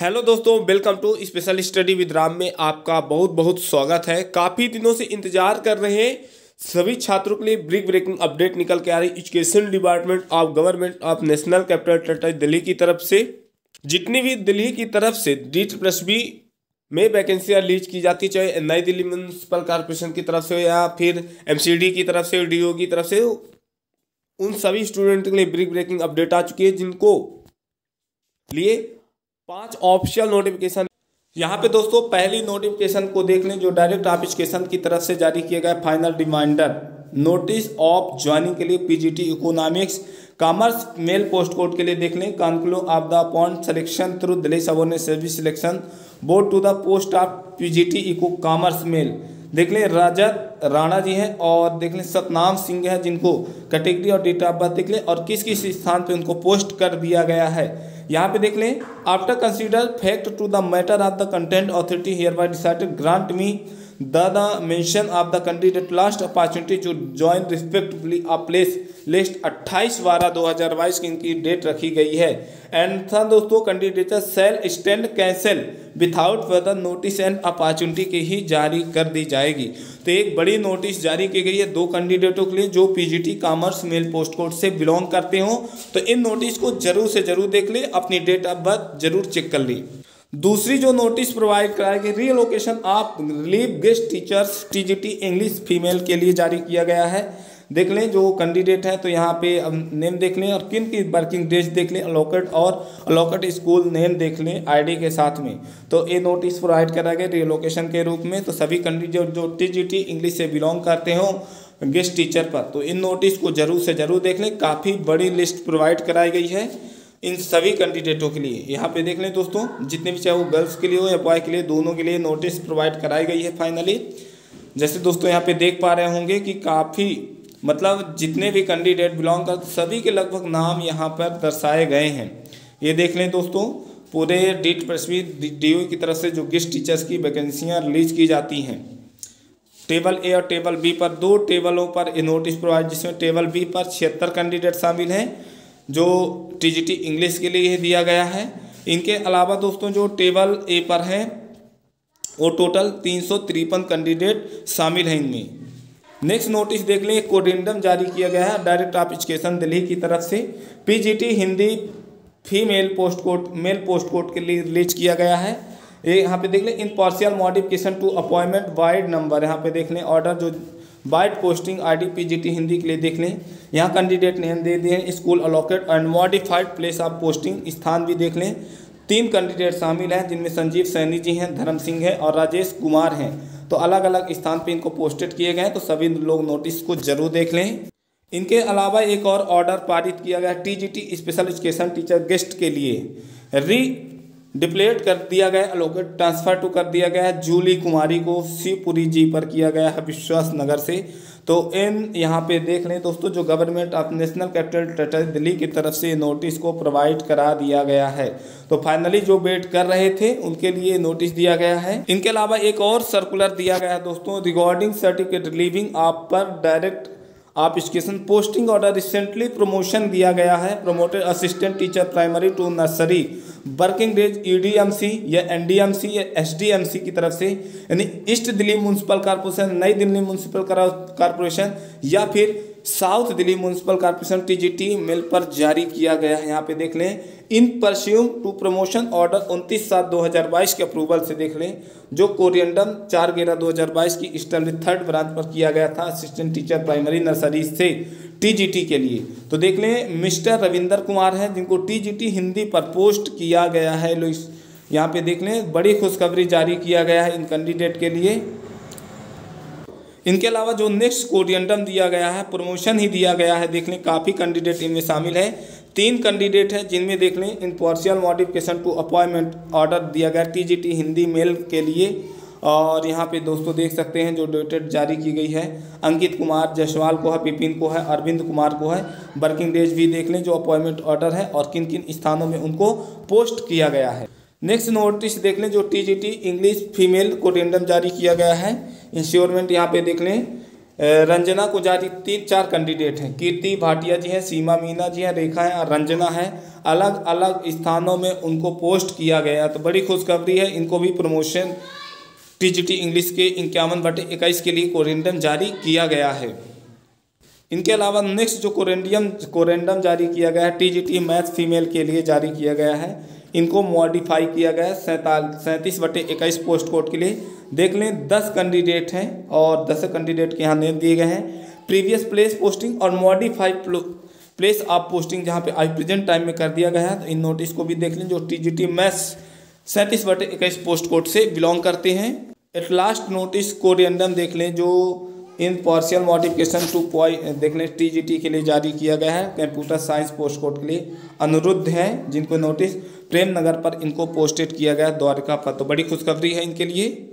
Hello दोस्तों, welcome to special study with Ram में आपका बहुत बहुत स्वागत है। काफ़ी दिनों से इंतजार कर रहे हैं सभी छात्रों के लिए ब्रेकिंग अपडेट निकल के आ रही education department of government of national capital territory Delhi की तरफ से। जितनी भी दिल्ली की तरफ से DSSSB में वैकेंसियाँ रिलीज की जाती, चाहे नई दिल्ली म्यूनसिपल कॉरपोरेशन की तरफ से या फिर MCD की तरफ से, DoE की तरफ से, उन सभी स्टूडेंट के लिए ब्रेकिंग अपडेट आ चुकी है, जिनको लिए 5 ऑफिशियल नोटिफिकेशन। यहाँ पे दोस्तों पहली नोटिफिकेशन को देख लें जो डायरेक्ट एप्लीकेशन की तरफ से जारी किया गया। Final reminder notice of joining के लिए PGT economics commerce male post code के लिए देख लें। कंक्लू of the upon selection through Delhi subordinate service selection board to the post of PGT eco commerce male देख लें। रजत राणा जी हैं और देख लें सतनाम सिंह हैं, जिनको कैटेगरी और डेट ऑफ बर्थ देख लें और किस किस स्थान पे उनको पोस्ट कर दिया गया है। यहाँ पे देख लें, after consider fact to the matter of the content authority hereby decided grant me the mention of the candidate last opportunity to join respectively a place list 28/12/2022 की इनकी डेट रखी गई है। एंड दोस्तों candidate shall stand cancel without further notice and opportunity की ही जारी कर दी जाएगी। तो एक बड़ी नोटिस जारी की गई है 2 कैंडिडेटों के लिए जो PGT commerce male post code से बिलोंग करते हों। तो इन नोटिस को जरूर से जरूर देख लें, अपनी डेट ऑफ बर्थ जरूर चेक कर ली। दूसरी जो नोटिस प्रोवाइड कराएगी relocation of relief guest teachers TGT English female के लिए जारी किया गया है। देख लें जो कैंडिडेट है तो यहाँ पे नेम देख लें और किन की वर्किंग डेज देख लें, अलोकेट और अलोकेट स्कूल नेम देख लें आईडी के साथ में। तो ये नोटिस प्रोवाइड करा गया रिलोकेशन के रूप में। तो सभी कैंडिडेट जो TGT इंग्लिश से बिलोंग करते हों गेस्ट टीचर पर, तो इन नोटिस को जरूर से जरूर देख लें। काफ़ी बड़ी लिस्ट प्रोवाइड कराई गई है इन सभी कैंडिडेटों के लिए। यहाँ पे देख लें दोस्तों जितने भी, चाहे वो गर्ल्स के लिए हो या बॉय के लिए, दोनों के लिए नोटिस प्रोवाइड कराई गई है फाइनली। जैसे दोस्तों यहाँ पे देख पा रहे होंगे कि काफ़ी मतलब जितने भी कैंडिडेट बिलोंग कर सभी के लगभग नाम यहाँ पर दर्शाए गए हैं। ये देख लें दोस्तों पूरे DSSSB DoE की तरफ से जो गेस्ट टीचर्स की वैकेंसियाँ रिलीज की जाती हैं। टेबल A और टेबल B पर 2 टेबलों पर ये नोटिस प्रोवाइड, जिसमें टेबल B पर 76 कैंडिडेट शामिल हैं जो TGT इंग्लिश के लिए दिया गया है। इनके अलावा दोस्तों जो टेबल A पर हैं वो टोटल 353 कैंडिडेट शामिल हैं इनमें। नेक्स्ट नोटिस देख लें, कोडेंडम जारी किया गया है डायरेक्ट ऑफ एजुकेशन दिल्ली की तरफ से। PGT Hindi female post code male post code के लिए रिलीज किया गया है। ये यहाँ पे देख लें in partial modification to appointment vide number, यहाँ पे देख लें ऑर्डर जो vide posting ID PGT Hindi के लिए देख लें। यहाँ कैंडिडेट नेम दे दिए हैं, school allocate and modified place of posting स्थान भी देख लें। 3 कैंडिडेट शामिल हैं जिनमें संजीव सैनी जी हैं, धर्म सिंह हैं और राजेश कुमार हैं। तो अलग अलग स्थान पे इनको पोस्टेड किए गए हैं। तो सभी लोग नोटिस को जरूर देख लें। इनके अलावा एक और ऑर्डर पारित किया गया TGT special education teacher guest के लिए री डिप्लेट कर दिया गया, अलोकेट ट्रांसफ़र टू कर दिया गया है। जूली कुमारी को शिवपुरी जी पर किया गया है विश्वास नगर से। तो इन यहाँ पे देख लें दोस्तों जो government of national capital territory Delhi की तरफ से नोटिस को प्रोवाइड करा दिया गया है। तो फाइनली जो वेट कर रहे थे उनके लिए नोटिस दिया गया है। इनके अलावा एक और सर्कुलर दिया गया है दोस्तों रिगार्डिंग सर्टिफिकेट रिलीविंग आप पर डायरेक्ट आप education posting order recently promotion दिया गया है। Promoted assistant teacher primary to nursery working days EDMC या NDMC या SDMC की तरफ से, यानी ईस्ट दिल्ली म्यूनसिपल कॉरपोरेशन, नई दिल्ली म्यूनसिपल कॉरपोरेशन या फिर south Delhi municipal corporation TGT male पर जारी किया गया है। यहाँ पे देख लें in pursuance to promotion order 29/7/2022 के अप्रूवल से देख लें, जो कोरिएंडम 4/11/2022 की ईस्टर्न 3rd ब्रांच पर किया गया था असिस्टेंट टीचर प्राइमरी नर्सरी से TGT के लिए। तो देख लें मिस्टर रविंदर कुमार हैं जिनको TGT हिंदी पर पोस्ट किया गया है। लो यहाँ पे देख लें बड़ी खुशखबरी जारी किया गया है इन कैंडिडेट के लिए। इनके अलावा जो नेक्स्ट कोरिएंडम दिया गया है प्रमोशन ही दिया गया है। देख लें काफ़ी कैंडिडेट इनमें शामिल है। 3 कैंडिडेट हैं जिनमें देख लें in partial modification to appointment order दिया गया TGT हिंदी मेल के लिए। और यहाँ पे दोस्तों देख सकते हैं जो डेटेड जारी की गई है अंकित कुमार जायसवाल को है, विपिन को है, अरविंद कुमार को है। वर्किंग डेज भी देख लें जो अपॉइंटमेंट ऑर्डर है और किन किन स्थानों में उनको पोस्ट किया गया है। नेक्स्ट नोटिस देख लें जो TGT इंग्लिश फीमेल को रेंडम जारी किया गया है। इंश्योरमेंट यहाँ पे देख लें रंजना गुजारी, 3-4 कैंडिडेट हैं। कीर्ति भाटिया जी हैं, सीमा मीना जी हैं, रेखा है और रंजना है। अलग अलग स्थानों में उनको पोस्ट किया गया, तो बड़ी खुशखबरी है, इनको भी प्रमोशन टीजीटी इंग्लिश के 51/21 के लिए कोरेंडम जारी किया गया है। इनके अलावा नेक्स्ट जो कोरेंडम जारी किया गया है टीजीटी मैथ फीमेल के लिए जारी किया गया है, इनको मॉडिफाई किया गया है 37/21 पोस्ट कोड के लिए। देख लें 10 कैंडिडेट हैं और 10 कैंडिडेट के यहाँ नेम दिए गए हैं। प्रीवियस प्लेस पोस्टिंग और मॉडिफाइड प्लेस ऑफ पोस्टिंग जहाँ पे आज प्रेजेंट टाइम में कर दिया गया है, तो इन नोटिस को भी देख लें जो टीजीटी मैथ्स 37/21 पोस्ट कोड से बिलोंग करते हैं। एट लास्ट नोटिस कोरेंडम देख लें जो in partial modification to point देख लें टीजीटी के लिए जारी किया गया है। कंप्यूटर साइंस पोस्ट कोड के लिए अनिरुद्ध हैं, जिनको नोटिस प्रेम नगर पर इनको पोस्टेड किया गया द्वारका पर, तो बड़ी खुशखबरी है इनके लिए।